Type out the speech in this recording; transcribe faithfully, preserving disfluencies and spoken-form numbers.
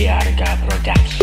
Diarga Production.